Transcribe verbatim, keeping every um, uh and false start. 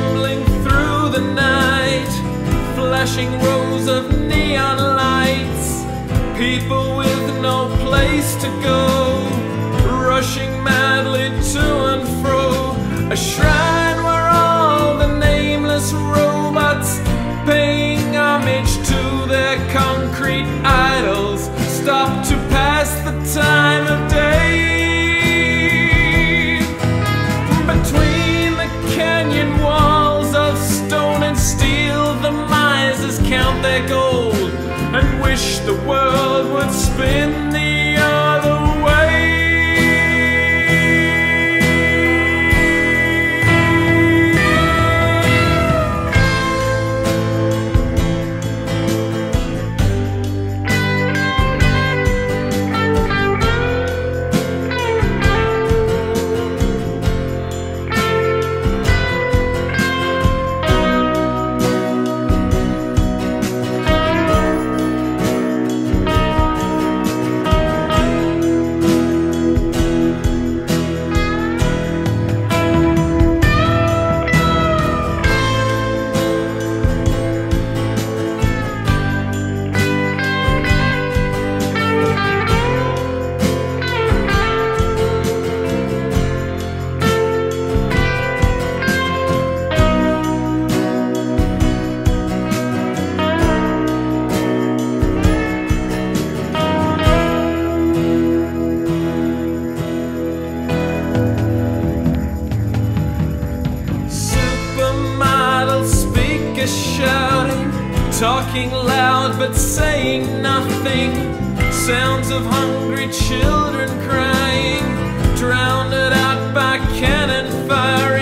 stumbling through the night, flashing rows of neon lights, people with no place to go, rushing madly to and fro. A shrine where all the nameless robots paying homage to their concrete idols stop to pass the time of day. Between the canyon walls of stone and steel, the misers count their gold and wish the world would spin the other shouting, talking loud but saying nothing, sounds of hungry children crying, drowned out by cannon firing.